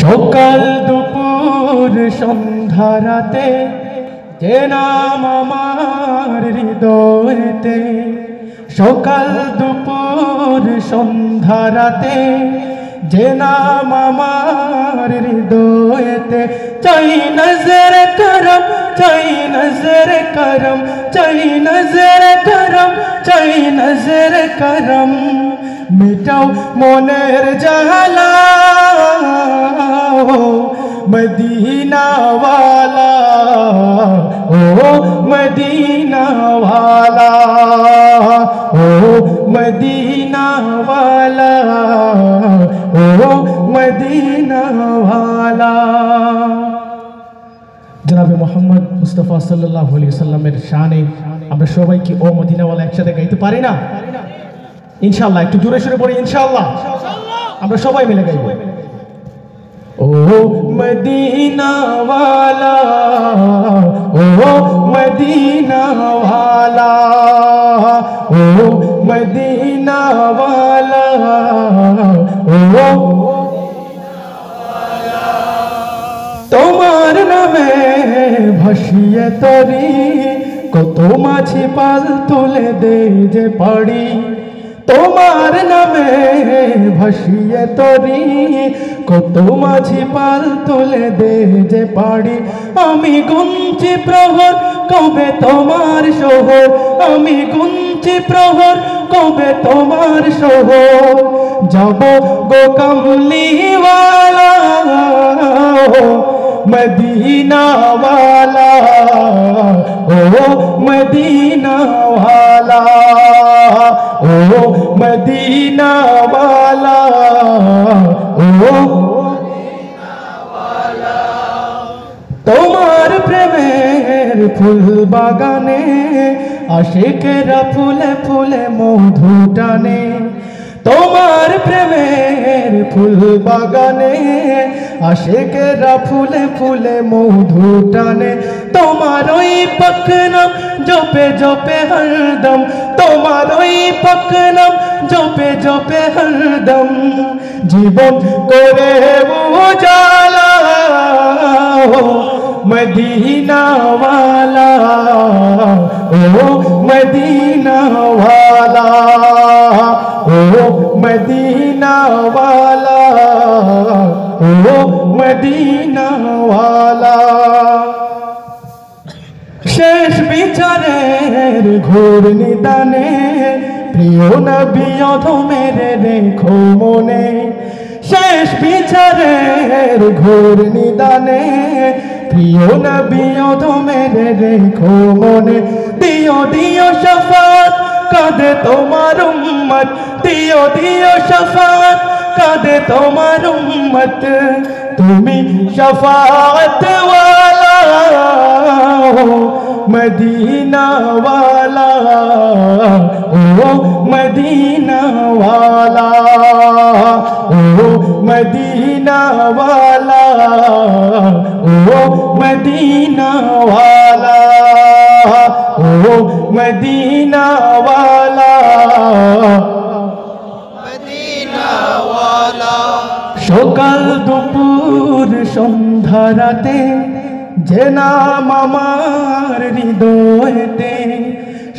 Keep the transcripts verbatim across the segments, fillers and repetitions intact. সকাল দুপুর সন্ধ্যারাতে যে নাম আমার হৃদয়তে, সকাল দুপুর সন্ধ্যারাতে যে নাম আমার হৃদয়তে। চাই নজর করম, চাই নজর করম, চাই নজর করম, চাই নজর করম, মিটাও মনের জালা मदीना वाला, ओ मदीना वाला, ओ मदीना वाला, ओ मदीना वाला। जनाब मुहम्मद मुस्तफा सल्लल्लाहु अलैहि वसल्लमेर शाने আমরা সবাই কি ও মদিনা वाला একসাথে গাইতে পারি না? ইনশাআল্লাহ একটু জোরে সরে পড়ি ইনশাআল্লাহ, আমরা সবাই মিলে গাইবো। ओ मदीना वाला, ओ मदीना वाला, ओ मदीना वाला, ओ तोमार नामे भासिए तरी कत माछी पाल तुले दे जे पड़ी, तोमार नामे भासिए तरी কত মাঝি পাল তুলে দে যে পাড়ি। আমি গুনছি প্রহর কবে তোমার শহর, আমি গুনছি প্রহর কবে তোমার শহর, যাব গো কামলিওয়ালা মদিনা ওয়ালা, ও মদিনা ওয়ালা, ও মদিনা ওয়ালা, ও মদিনা ওয়ালা। তোমার প্রেমের ফুল বাগানে আশিকেরা ফুলে ফুলে মধু টানে, তোমার প্রেমের ফুল বাগানে আশিকেরা ফুলে ফুলে মধু টানে। তোমার ওই পাকনাম জপে জপে হরদম, তোমার ওই পাকনাম জপে জপে হরদম, জীবন করে উজালা মদিনা ওয়ালা, ও মদিনা ওয়ালা, ও মদিনা ওয়ালা, ও মদিনা ওয়ালা। শেষ বিচারের ঘোর নিদানে প্রিয় নবী অধমের রেখো মনে, শেষ বিচারের ঘোর নিদানে প্রিয় নবী অধমের রেখো মনে। দিও দিও শাফাত কাঁদে তোমার উম্মত, দিও দিও শাফাত কাঁদে তোমার উম্মত, তুমি শাফাত ওয়ালা मदीना वाला, ओ मदीना वाला, ओ मदीना वाला, ओ मदीना वाला, ओ मदीना वाला, मदीना वाला। सकाल दोपहर सन्ध्या राते যে নাম আমার হৃদয়তে,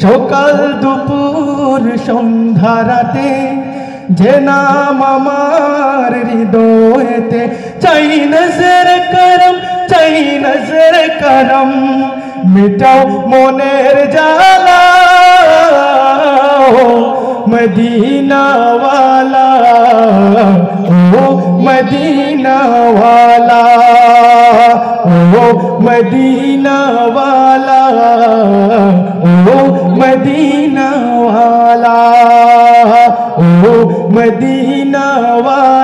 সকাল দুপুর সন্ধ্যা রাতে যে নাম আমার হৃদয়তে। চাই নজর করম, চাই নজর করম, মিটাও মনের জালা মদিনা ওয়ালা, ও মদিনা ওয়ালা, ও মদিনা ওয়ালা, ও মদিনা ওয়ালা, ও মদিনা ওয়ালা।